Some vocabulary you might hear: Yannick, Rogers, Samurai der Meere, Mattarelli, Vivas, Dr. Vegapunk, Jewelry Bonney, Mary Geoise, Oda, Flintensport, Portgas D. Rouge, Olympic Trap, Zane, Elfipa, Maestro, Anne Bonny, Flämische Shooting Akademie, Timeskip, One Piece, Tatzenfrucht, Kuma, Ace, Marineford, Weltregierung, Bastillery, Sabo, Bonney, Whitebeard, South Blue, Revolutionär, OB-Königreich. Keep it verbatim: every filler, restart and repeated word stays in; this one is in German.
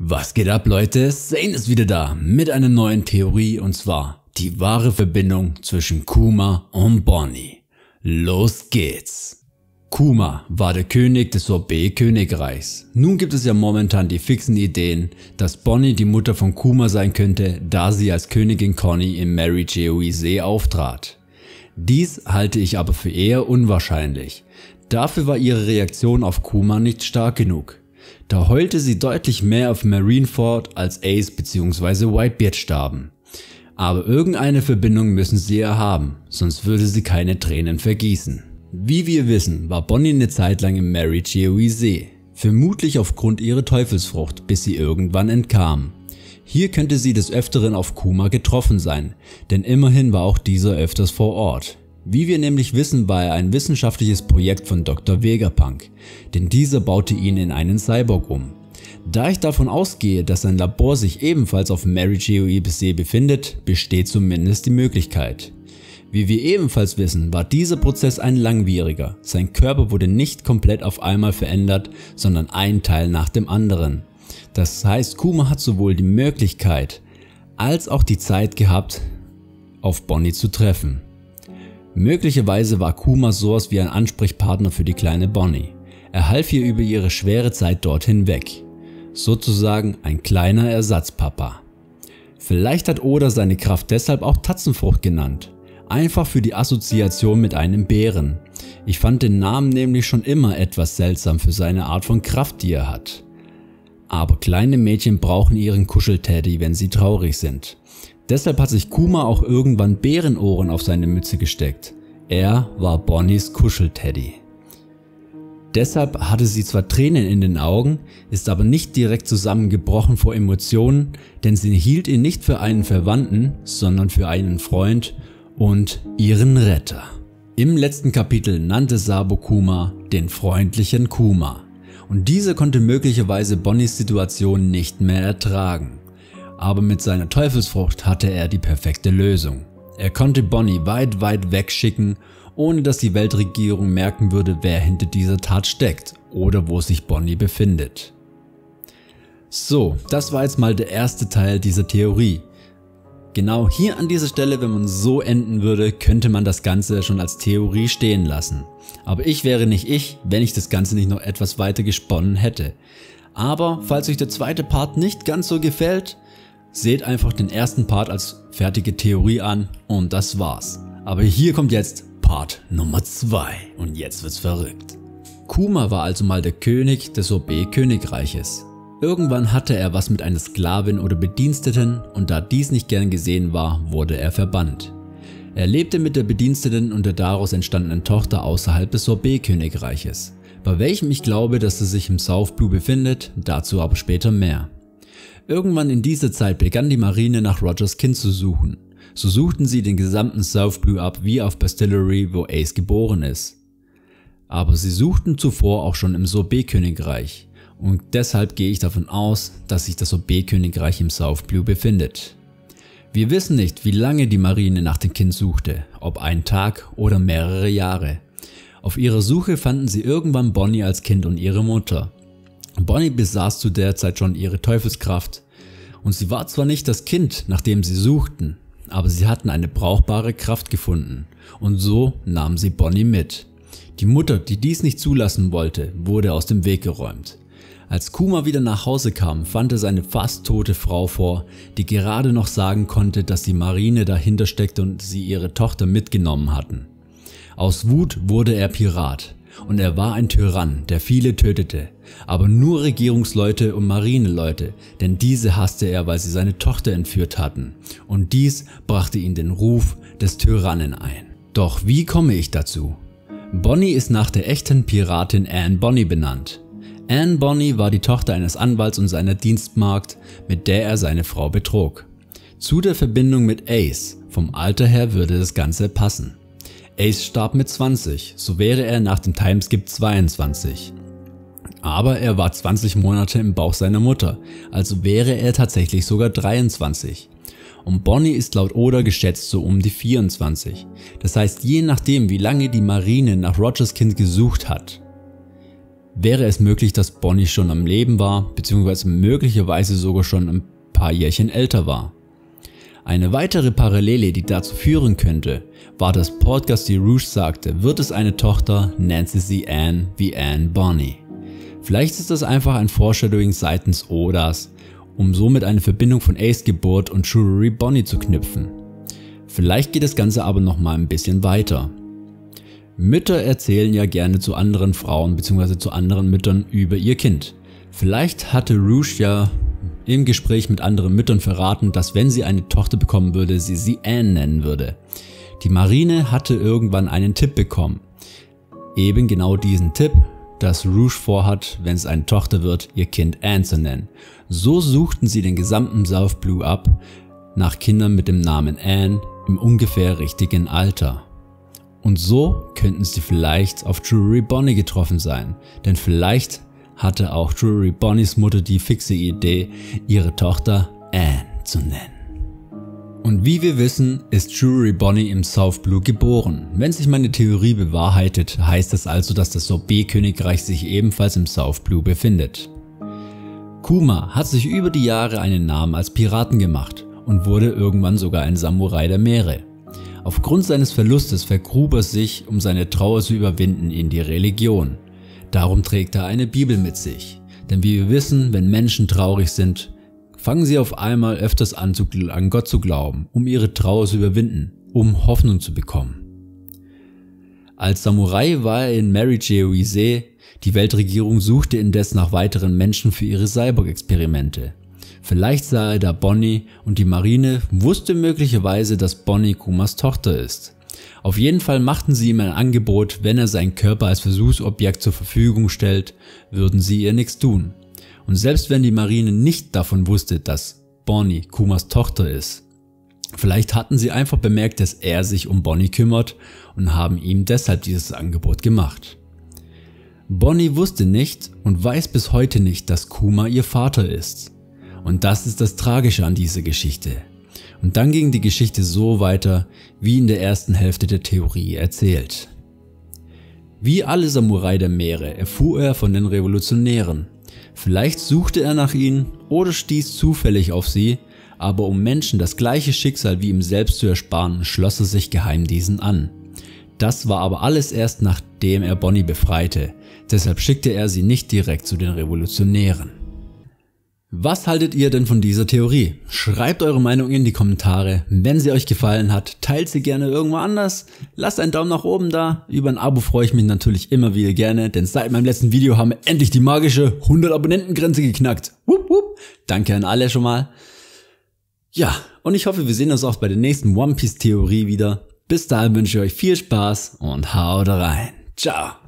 Was geht ab, Leute? Zane ist wieder da mit einer neuen Theorie, und zwar die wahre Verbindung zwischen Kuma und Bonney. Los geht's! Kuma war der König des O B-Königreichs. Nun gibt es ja momentan die fixen Ideen, dass Bonney die Mutter von Kuma sein könnte, da sie als Königin Conny in Mary Geoise auftrat. Dies halte ich aber für eher unwahrscheinlich. Dafür war ihre Reaktion auf Kuma nicht stark genug. Da heulte sie deutlich mehr auf Marineford, als Ace bzw. Whitebeard starben. Aber irgendeine Verbindung müssen sie ja haben, sonst würde sie keine Tränen vergießen. Wie wir wissen, war Bonney eine Zeit lang in Mary Geoise, vermutlich aufgrund ihrer Teufelsfrucht, bis sie irgendwann entkam. Hier könnte sie des Öfteren auf Kuma getroffen sein, denn immerhin war auch dieser öfters vor Ort. Wie wir nämlich wissen, war er ein wissenschaftliches Projekt von Doktor Vegapunk, denn dieser baute ihn in einen Cyborg um. Da ich davon ausgehe, dass sein Labor sich ebenfalls auf Mary Geoise befindet, besteht zumindest die Möglichkeit. Wie wir ebenfalls wissen, war dieser Prozess ein langwieriger. Sein Körper wurde nicht komplett auf einmal verändert, sondern ein Teil nach dem anderen. Das heißt, Kuma hat sowohl die Möglichkeit als auch die Zeit gehabt, auf Bonney zu treffen. Möglicherweise war Kuma sowas wie ein Ansprechpartner für die kleine Bonney. Er half ihr über ihre schwere Zeit dorthin weg. Sozusagen ein kleiner Ersatzpapa. Vielleicht hat Oda seine Kraft deshalb auch Tatzenfrucht genannt. Einfach für die Assoziation mit einem Bären. Ich fand den Namen nämlich schon immer etwas seltsam für seine Art von Kraft, die er hat. Aber kleine Mädchen brauchen ihren Kuschelteddy, wenn sie traurig sind. Deshalb hat sich Kuma auch irgendwann Bärenohren auf seine Mütze gesteckt. Er war Bonneys Kuschelteddy. Deshalb hatte sie zwar Tränen in den Augen, ist aber nicht direkt zusammengebrochen vor Emotionen, denn sie hielt ihn nicht für einen Verwandten, sondern für einen Freund und ihren Retter. Im letzten Kapitel nannte Sabo Kuma den freundlichen Kuma, und dieser konnte möglicherweise Bonneys Situation nicht mehr ertragen. Aber mit seiner Teufelsfrucht hatte er die perfekte Lösung. Er konnte Bonney weit, weit wegschicken, ohne dass die Weltregierung merken würde, wer hinter dieser Tat steckt oder wo sich Bonney befindet. So, das war jetzt mal der erste Teil dieser Theorie. Genau hier an dieser Stelle, wenn man so enden würde, könnte man das Ganze schon als Theorie stehen lassen. Aber ich wäre nicht ich, wenn ich das Ganze nicht noch etwas weiter gesponnen hätte. Aber falls euch der zweite Part nicht ganz so gefällt, seht einfach den ersten Part als fertige Theorie an, und das war's. Aber hier kommt jetzt Part Nummer zwei, und jetzt wird's verrückt. Kuma war also mal der König des O B-Königreiches. Irgendwann hatte er was mit einer Sklavin oder Bediensteten, und da dies nicht gern gesehen war, wurde er verbannt. Er lebte mit der Bediensteten und der daraus entstandenen Tochter außerhalb des O B-Königreiches, bei welchem ich glaube, dass er sich im South Blue befindet, dazu aber später mehr. Irgendwann in dieser Zeit begann die Marine nach Rogers Kind zu suchen. So suchten sie den gesamten South Blue ab, wie auf Bastillery, wo Ace geboren ist. Aber sie suchten zuvor auch schon im Sorbet-Königreich, und deshalb gehe ich davon aus, dass sich das Sorbet-Königreich im South Blue befindet. Wir wissen nicht, wie lange die Marine nach dem Kind suchte, ob einen Tag oder mehrere Jahre. Auf ihrer Suche fanden sie irgendwann Bonney als Kind und ihre Mutter. Bonney besaß zu der Zeit schon ihre Teufelskraft, und sie war zwar nicht das Kind, nach dem sie suchten, aber sie hatten eine brauchbare Kraft gefunden, und so nahmen sie Bonney mit. Die Mutter, die dies nicht zulassen wollte, wurde aus dem Weg geräumt. Als Kuma wieder nach Hause kam, fand er seine fast tote Frau vor, die gerade noch sagen konnte, dass die Marine dahinter steckte und sie ihre Tochter mitgenommen hatten. Aus Wut wurde er Pirat. Und er war ein Tyrann, der viele tötete, aber nur Regierungsleute und Marineleute, denn diese hasste er, weil sie seine Tochter entführt hatten, und dies brachte ihn den Ruf des Tyrannen ein. Doch wie komme ich dazu? Bonney ist nach der echten Piratin Anne Bonny benannt. Anne Bonny war die Tochter eines Anwalts und seiner Dienstmagd, mit der er seine Frau betrog. Zu der Verbindung mit Ace, vom Alter her würde das Ganze passen. Ace starb mit zwanzig, so wäre er nach dem Timeskip zweiundzwanzig. Aber er war zwanzig Monate im Bauch seiner Mutter, also wäre er tatsächlich sogar dreiundzwanzig. Und Bonney ist laut Oda geschätzt so um die vierundzwanzig. Das heißt, je nachdem, wie lange die Marine nach Rogers Kind gesucht hat, wäre es möglich, dass Bonney schon am Leben war, beziehungsweise möglicherweise sogar schon ein paar Jährchen älter war. Eine weitere Parallele, die dazu führen könnte, war, dass Portgas D. Rouge sagte, wird es eine Tochter, nennt sie sie Anne wie Anne Bonny. Vielleicht ist das einfach ein Foreshadowing seitens Odas, um somit eine Verbindung von Ace Geburt und Jewelry Bonney zu knüpfen. Vielleicht geht das Ganze aber nochmal ein bisschen weiter. Mütter erzählen ja gerne zu anderen Frauen bzw. zu anderen Müttern über ihr Kind. Vielleicht hatte Rouge ja im Gespräch mit anderen Müttern verraten, dass wenn sie eine Tochter bekommen würde, sie sie Anne nennen würde. Die Marine hatte irgendwann einen Tipp bekommen. Eben genau diesen Tipp, dass Rouge vorhat, wenn es eine Tochter wird, ihr Kind Anne zu nennen. So suchten sie den gesamten South Blue ab nach Kindern mit dem Namen Anne im ungefähr richtigen Alter. Und so könnten sie vielleicht auf Jewelry Bonney getroffen sein, denn vielleicht hatte auch Jewelry Bonneys Mutter die fixe Idee, ihre Tochter Anne zu nennen. Und wie wir wissen, ist Jewelry Bonney im South Blue geboren. Wenn sich meine Theorie bewahrheitet, heißt das also, dass das O B-Königreich sich ebenfalls im South Blue befindet. Kuma hat sich über die Jahre einen Namen als Piraten gemacht und wurde irgendwann sogar ein Samurai der Meere. Aufgrund seines Verlustes vergrub er sich, um seine Trauer zu überwinden, in die Religion. Darum trägt er eine Bibel mit sich. Denn wie wir wissen, wenn Menschen traurig sind, fangen sie auf einmal öfters an, an Gott zu glauben, um ihre Trauer zu überwinden, um Hoffnung zu bekommen. Als Samurai war er in Mary Geoise. Die Weltregierung suchte indes nach weiteren Menschen für ihre Cyborg-Experimente. Vielleicht sah er da Bonney, und die Marine wusste möglicherweise, dass Bonney Kumas Tochter ist. Auf jeden Fall machten sie ihm ein Angebot, wenn er seinen Körper als Versuchsobjekt zur Verfügung stellt, würden sie ihr nichts tun. Und selbst wenn die Marine nicht davon wusste, dass Bonney Kumas Tochter ist, vielleicht hatten sie einfach bemerkt, dass er sich um Bonney kümmert und haben ihm deshalb dieses Angebot gemacht. Bonney wusste nicht und weiß bis heute nicht, dass Kuma ihr Vater ist. Und das ist das Tragische an dieser Geschichte. Und dann ging die Geschichte so weiter, wie in der ersten Hälfte der Theorie erzählt. Wie alle Samurai der Meere erfuhr er von den Revolutionären. Vielleicht suchte er nach ihnen oder stieß zufällig auf sie, aber um Menschen das gleiche Schicksal wie ihm selbst zu ersparen, schloss er sich geheim diesen an. Das war aber alles erst nachdem er Bonney befreite, deshalb schickte er sie nicht direkt zu den Revolutionären. Was haltet ihr denn von dieser Theorie? Schreibt eure Meinung in die Kommentare. Wenn sie euch gefallen hat, teilt sie gerne irgendwo anders. Lasst einen Daumen nach oben da. Über ein Abo freue ich mich natürlich immer wieder gerne, denn seit meinem letzten Video haben wir endlich die magische hundert Abonnentengrenze geknackt. Wupp, wupp. Danke an alle schon mal. Ja, und ich hoffe, wir sehen uns auch bei der nächsten One Piece Theorie wieder. Bis dahin wünsche ich euch viel Spaß und haut rein. Ciao.